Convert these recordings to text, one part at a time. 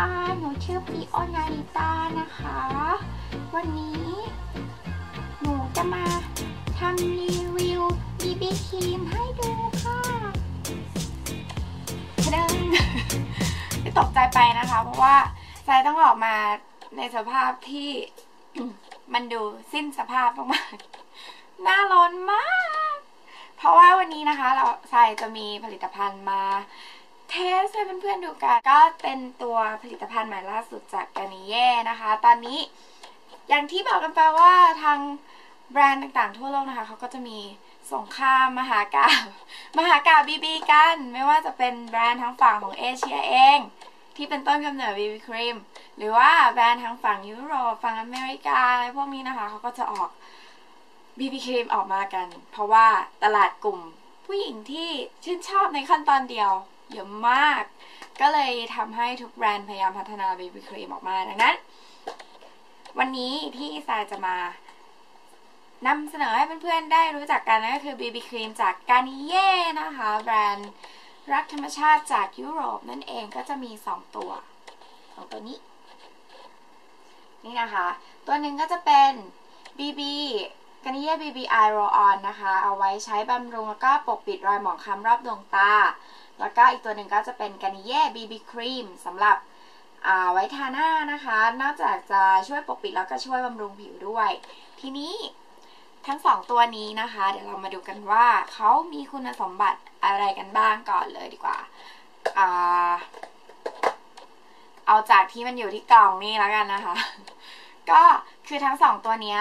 ค่ะหนูชื่อปีออนาริตานะคะวันนี้หนูจะมาทำรีวิวบีบีครีมให้ดูค่ะดัง ไม่ตกใจไปนะคะเพราะว่าใจต้องออกมาในสภาพที่ มันดูสิ้นสภาพมากๆหน้าร้อนมากเพราะว่าวันนี้นะคะเราใส่จะมีผลิตภัณฑ์มาเทสให้เพื่อนๆดูกันก็เป็นตัวผลิตภัณฑ์ใหม่ล่าสุดจากกานิเย่นะคะตอนนี้อย่างที่บอกกันไปว่าทางแบรนด์ต่างๆทั่วโลกนะคะเขาก็จะมีสงครามมหากาพย์บีบีกันไม่ว่าจะเป็นแบรนด์ทั้งฝั่งของเอเชียเองที่เป็นต้นกำเนิดบีบีครีมหรือว่าแบรนด์ทั้งฝั่งยุโรปฝั่งอเมริกาอะไรพวกนี้นะคะเขาก็จะออกบีบีครีมออกมากันเพราะว่าตลาดกลุ่มผู้หญิงที่ชื่นชอบในขั้นตอนเดียวเยอะมากก็เลยทำให้ทุกแบรนด์พยายามพัฒนาบีบีครีมออกมาดังนั้นวันนี้ที่ซายจะมานำเสนอให้เพื่อนๆได้รู้จักกันก็คือบีบีครีมจากกานิเย่นะคะแบรนด์รักธรรมชาติจากยุโรปนั่นเองก็จะมี2ตัวของตัวนี้นี่นะคะตัวหนึ่งก็จะเป็นบีบีกานิเย่บีบีไอโรออนนะคะเอาไว้ใช้บำรุงแล้วก็ปกปิดรอยหมองคล้ำรอบดวงตาแล้วก็อีกตัวหนึ่งก็จะเป็นกานิเย่บีบีครีมสำหรับไว้ทาหน้านะคะนอกจากจะช่วยปกปิดแล้วก็ช่วยบำรุงผิวด้วยทีนี้ทั้งสองตัวนี้นะคะเดี๋ยวเรามาดูกันว่าเขามีคุณสมบัติอะไรกันบ้างก่อนเลยดีกว่าเอาจากที่มันอยู่ที่กล่องนี่แล้วกันนะคะ ก็คือทั้งสองตัวนี้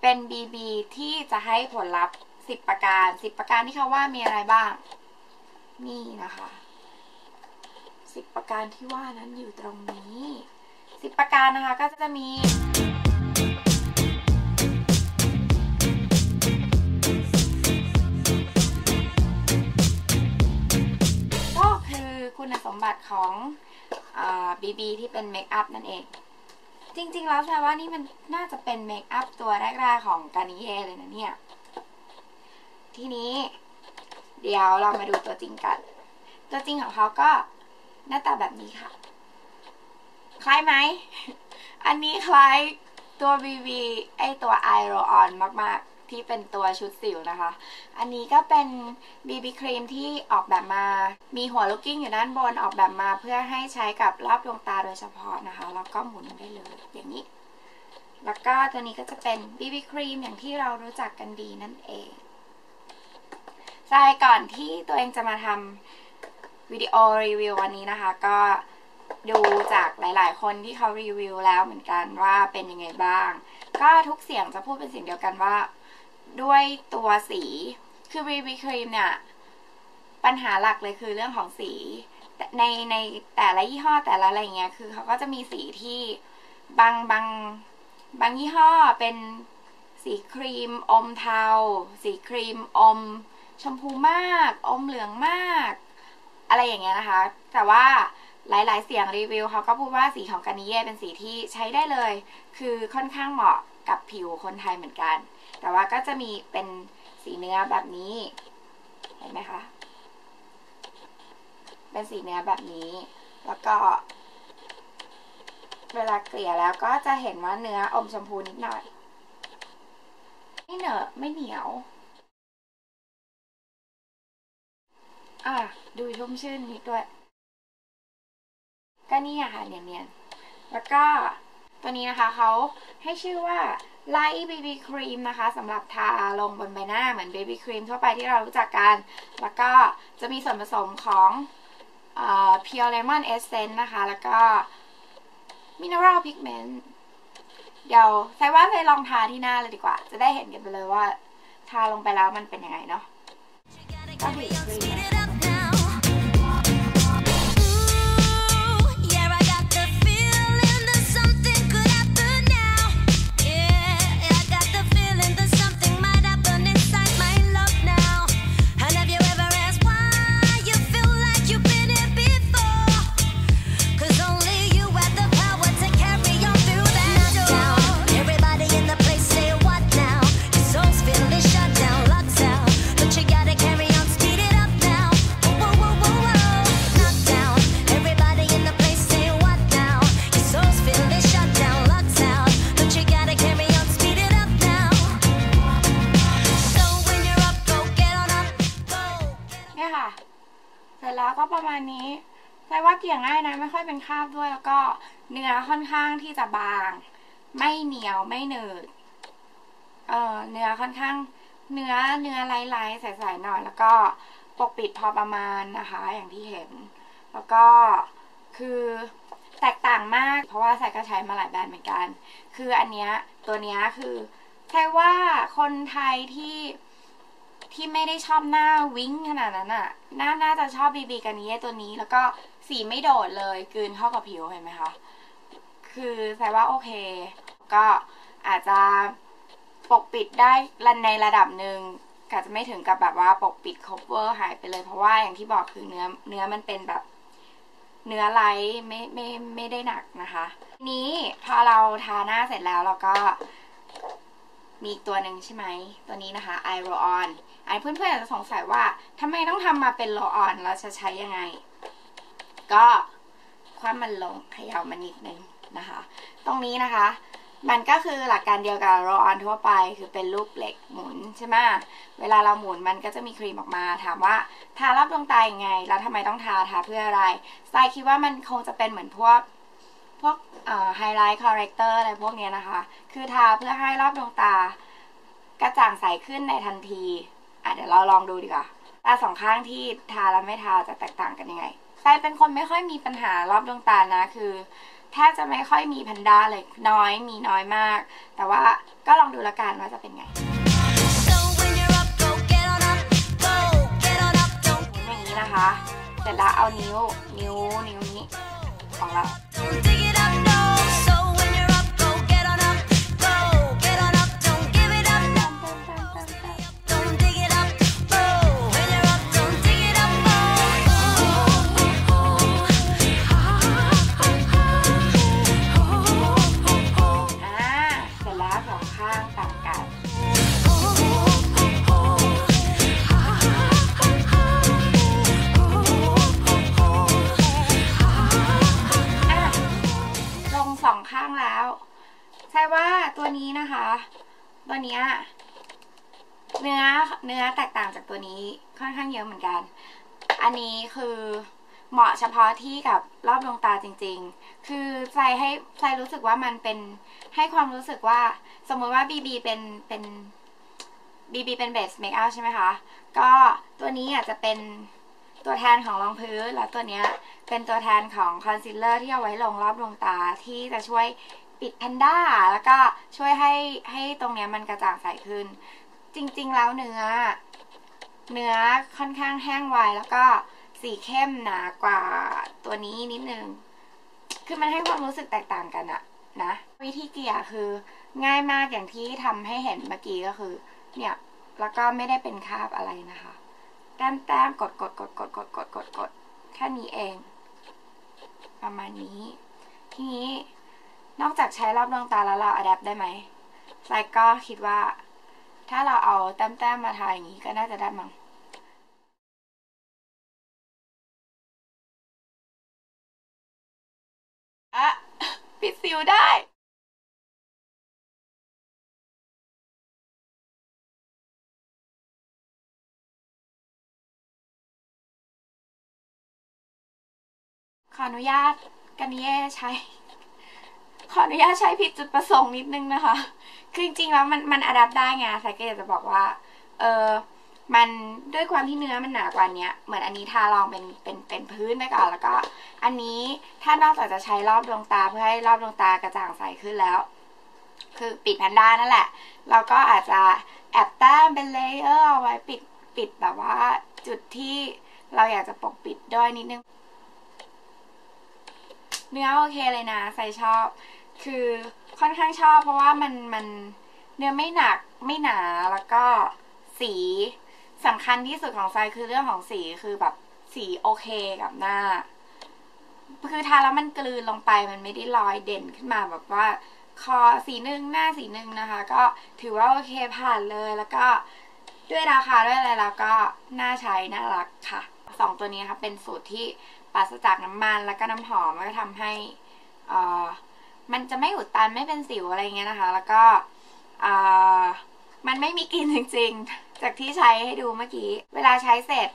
เป็น BB ที่จะให้ผลลัพธ์10ประการ10ประการที่เขาว่ามีอะไรบ้างนี่นะคะ10ประการที่ว่านั้นอยู่ตรงนี้10ประการนะคะก็จะมีก็คือคุณสมบัติของบีบีที่เป็นเมคอัพนั่นเองจริงๆแล้วแปลว่านี่มันน่าจะเป็นเมคอัพตัวแรกๆของกานิเย่เลยนะเนี่ยทีนี้เดี๋ยวเรามาดูตัวจริงกันตัวจริงของเขาก็หน้าตาแบบนี้ค่ะคล้ายไหม อันนี้คล้ายตัว BB ไอตัว Eye Roll On มากๆที่เป็นตัวชุดสิวนะคะอันนี้ก็เป็น BB ครีมที่ออกแบบมามีหัวลูกกิ้งอยู่ด้านบนออกแบบมาเพื่อให้ใช้กับรอบดวงตาโดยเฉพาะนะคะแล้วก็หมุนได้เลยอย่างนี้แล้วก็ตัวนี้ก็จะเป็น BB ครีมอย่างที่เรารู้จักกันดีนั่นเองใช่ก่อนที่ตัวเองจะมาทำวิดีโอรีวิววันนี้นะคะก็ดูจากหลายๆคนที่เขารีวิวแล้วเหมือนกันว่าเป็นยังไงบ้างก็ทุกเสียงจะพูดเป็นเสียงเดียวกันว่าด้วยตัวสีคือบีบีครีมเนี่ยปัญหาหลักเลยคือเรื่องของสีในแต่ละยี่ห้อแต่ละอะไรเงี้ยคือเขาก็จะมีสีที่บางยี่ห้อเป็นสีครีมอมเทาสีครีมอมชมพูมากอมเหลืองมากอะไรอย่างเงี้ยนะคะแต่ว่าหลายๆเสียงรีวิวเขาก็พูดว่าสีของกานิเย่เป็นสีที่ใช้ได้เลยคือค่อนข้างเหมาะกับผิวคนไทยเหมือนกันแต่ว่าก็จะมีเป็นสีเนื้อแบบนี้เห็นไหมคะเป็นสีเนื้อแบบนี้แล้วก็เวลาเกลี่ยแล้วก็จะเห็นว่าเนื้ออมชมพูนิดหน่อยไม่เหนอะไม่เหนียวดูชุ่มชื่นนิดด้วยก็นี่ค่ะเนียนๆแล้วก็ตัวนี้นะคะเขาให้ชื่อว่าไลท์บีบีครีมนะคะสำหรับทาลงบนใบหน้าเหมือนบีบีครีมทั่วไปที่เรารู้จักกันแล้วก็จะมีส่วนผสมของPure Lemon Essence นะคะแล้วก็ Mineral Pigment เดี๋ยวใส่ว่าไปลองทาที่หน้าเลยดีกว่าจะได้เห็นกันไปเลยว่าทาลงไปแล้วมันเป็นยังไงเนาะก็บีบีครีม เนี่ยค่ะเสร็จแล้วก็ประมาณนี้ใส่ว่าเกี่ยง่ายนะไม่ค่อยเป็นคราบด้วยแล้วก็เนื้อค่อนข้างที่จะบางไม่เหนียวไม่หนืดเนื้อค่อนข้างเนื้อลายๆใสๆหน่อยแล้วก็ปกปิดพอประมาณนะคะอย่างที่เห็นแล้วก็คือแตกต่างมากเพราะว่าใส่ก็ใช้มาหลายแบรนด์เหมือนกันคืออันเนี้ยตัวเนี้ยคือใช่ว่าคนไทยที่ไม่ได้ชอบหน้าวิ้งขนาดนั้นอ่ะน่าจะชอบบีกันนี้ตัวนี้แล้วก็สีไม่โดดเลยกลืนเข้ากับผิวเห็นไหมคะคือใส่ว่าโอเคก็อาจจะปกปิดได้ในระดับหนึ่งก็จะไม่ถึงกับแบบว่าปกปิด cover หายไปเลยเพราะว่าอย่างที่บอกคือเนื้อมันเป็นแบบเนื้อไลท์ไม่ได้หนักนะคะนี้พอเราทาหน้าเสร็จแล้วเราก็มีอีกตัวหนึ่งใช่ไหมตัวนี้นะคะ Eye Roll On เพื่อนๆอาจจะสงสัยว่าทำไมต้องทำมาเป็น Roll On เราจะใช้ยังไงก็คว่ำมันลงเขย่ามันนิดนึงนะคะตรงนี้นะคะมันก็คือหลักการเดียวกับ Roll On ทั่วไปคือเป็นลูกเหล็กหมุนใช่ไหมเวลาเราหมุนมันก็จะมีครีมออกมาถามว่าทารอบดวงตายังไงแล้วทำไมต้องทาเพื่ออะไรทรายคิดว่ามันคงจะเป็นเหมือนพวกไฮไลท์คอเรคเตอร์อะไรพวกนี้นะคะคือทาเพื่อให้รอบดวงตากระจ่างใสขึ้นในทันทีเดี๋ยวเราลองดูดีกว่าตาสองข้างที่ทาและไม่ทาจะแตกต่างกันยังไงทรายเป็นคนไม่ค่อยมีปัญหารอบดวงตานะคือแทบจะไม่ค่อยมีแพนด้าเลยมีน้อยมากแต่ว่าก็ลองดูละกันว่าจะเป็นไงอย่างนี้นะคะเสร็จแล้วเอานิ้วนี้ของเราใช่ว่าตัวนี้นะคะตัวนี้เนื้อแตกต่างจากตัวนี้ค่อนข้างเยอะเหมือนกันอันนี้คือเหมาะเฉพาะที่กับรอบดวงตาจริงๆคือใจรู้สึกว่ามันเป็นให้ความรู้สึกว่าสมมติว่า BB เป็นเบสเมคอัพใช่ไหมคะก็ตัวนี้อาจจะเป็นตัวแทนของรองพื้นแล้วตัวนี้เป็นตัวแทนของคอนซีลเลอร์ที่เอาไว้ลงรอบดวงตาที่จะช่วยปิดแพนด้าแล้วก็ช่วยให้ตรงเนี้ยมันกระจ่างใสขึ้นจริงๆแล้วเนื้อค่อนข้างแห้งไวแล้วก็สีเข้มหนากว่าตัวนี้นิดนึงคือมันให้ความรู้สึกแตกต่างกันอะนะวิธีเกลี่ยคือง่ายมากอย่างที่ทำให้เห็นเมื่อกี้ก็คือเนี่ยแล้วก็ไม่ได้เป็นคราบอะไรนะคะแต้มกดแค่นี้เองประมาณนี้ทีนี้นอกจากใช้รอบดวงตาแล้วเราอะแดปได้ไหมไซก็คิดว่าถ้าเราเอาแต้มๆมาทาอย่างนี้ก็น่าจะได้มั้งอะปิดซิลได้ขออนุญาตกันเย่ใช้ขออนุญาตใช้ผิดจุดประสงค์นิดนึงนะคะคือจริงๆแล้วมันอะแดปได้ไงแต่ก็อยากจะบอกว่ามันด้วยความที่เนื้อมันหนากว่านี้เหมือนอันนี้ทาลองเป็นพื้นไปก่อนแล้วก็อันนี้ถ้านอกจากจะใช้รอบดวงตาเพื่อให้รอบดวงตากระจ่างใสขึ้นแล้วคือปิดแพนด้านั่นแหละเราก็อาจจะแอบแต้มเป็นเลเยอร์เอาไว้ปิดแบบว่าจุดที่เราอยากจะปกปิดด้วยนิดนึงเนื้อโอเคเลยนะใส่ชอบคือค่อนข้างชอบเพราะว่ามันเนื้อไม่หนักไม่หนาแล้วก็สีสำคัญที่สุดของไซคือเรื่องของสีคือแบบสีโอเคกับหน้าคือทาแล้วมันกลืนลงไปมันไม่ได้ลอยเด่นขึ้นมาแบบว่าคอสีหนึ่งหน้าสีหนึ่งนะคะก็ถือว่าโอเคผ่านเลยแล้วก็ด้วยราคาด้วยอะไรแล้วก็น่าใช้น่ารักค่ะสองตัวนี้ค่ะเป็นสูตรที่ปราศจากน้ำมันแล้วก็น้ำหอมมันก็ทำให้มันจะไม่อุดตันไม่เป็นสิวอะไรเงี้ยนะคะแล้วก็มันไม่มีกลิ่นจริงๆจากที่ใช้ให้ดูเมื่อกี้เวลาใช้เสร็จ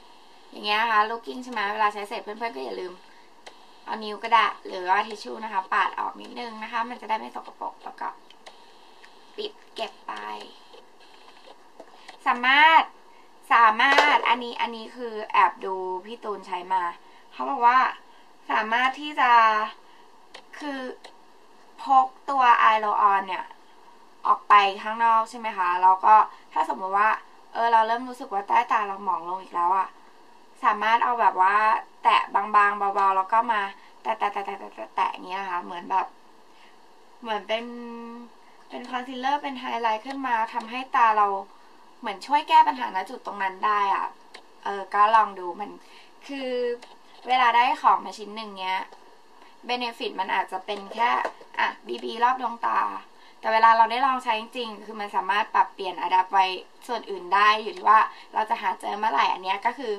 อย่างเงี้ยนะคะลูกกิ้งใช่ไหมเวลาใช้เสร็จเพื่อนๆก็อย่าลืมเอานิ้วกระดาษหรือว่าทิชชู่นะคะปาดออกนิดนึงนะคะมันจะได้ไม่สกปรกแล้วก็ปิดเก็บไปสามารถอันนี้คือแอบดูพี่ตูนใช้มาเขาบอกว่าสามารถที่จะคือพกตัวไอโรออนเนี่ยออกไปข้างนอกใช่ไหมคะแล้วก็ถ้าสมมติว่าเราเริ่มรู้สึกว่าใต้ตาเราหมองลงอีกแล้วอ่ะสามารถเอาแบบว่าแตะบางๆเบาๆแล้วก็มาแตะอย่างนี้นะคะเหมือนแบบเหมือนเป็นคอนซีลเลอร์เป็นไฮไลท์ขึ้นมาทำให้ตาเราเหมือนช่วยแก้ปัญหาณจุดตรงนั้นได้อ่ะก็ลองดูมันคือเวลาได้ของมาชิ้นหนึ่งเนี้ยเบเนฟิตมันอาจจะเป็นแค่บีรอบดวงตาแต่เวลาเราได้ลองใช้จริงๆคือมันสามารถปรับเปลี่ยนอัดแอปไว้ส่วนอื่นได้อยู่ที่ว่าเราจะหาเจอเมื่อไหร่อันนี้ก็คือ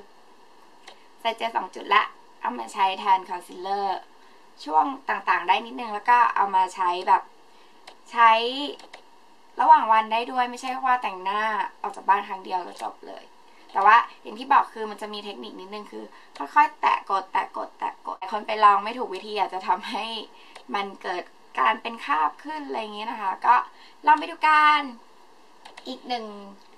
ใส่เจอ2 จุดละเอามาใช้แทนคอนซีลเลอร์ช่วงต่างๆได้นิดนึงแล้วก็เอามาใช้แบบใช้ระหว่างวันได้ด้วยไม่ใช่ว่าแต่งหน้าออกจากบ้านครั้งเดียวแล้วจบเลยแต่ว่าอย่างที่บอกคือมันจะมีเทคนิคนิดนึงคือค่อยๆแตะกดคนไปลองไม่ถูกวิธีอาจจะทำให้มันเกิดการเป็นคราบขึ้นอะไรอย่างเงี้ยนะคะก็ลองไปดูกันอีกหนึ่ง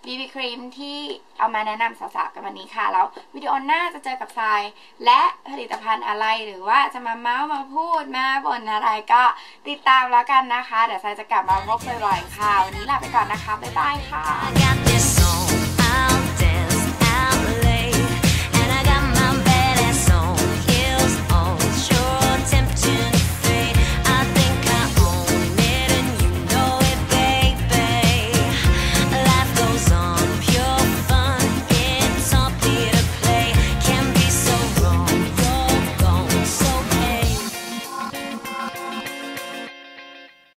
BBครีมที่เอามาแนะนำสาวๆกันวันนี้ค่ะแล้ววิดีโอหน้าจะเจอกับทรายและผลิตภัณฑ์อะไรหรือว่าจะมาเมาส์มาพูดมาบ่นอะไรก็ติดตามแล้วกันนะคะเดี๋ยวทรายจะกลับมาพบบ่อยๆค่ะวันนี้ลาไปก่อนนะคะบ๊ายบายค่ะ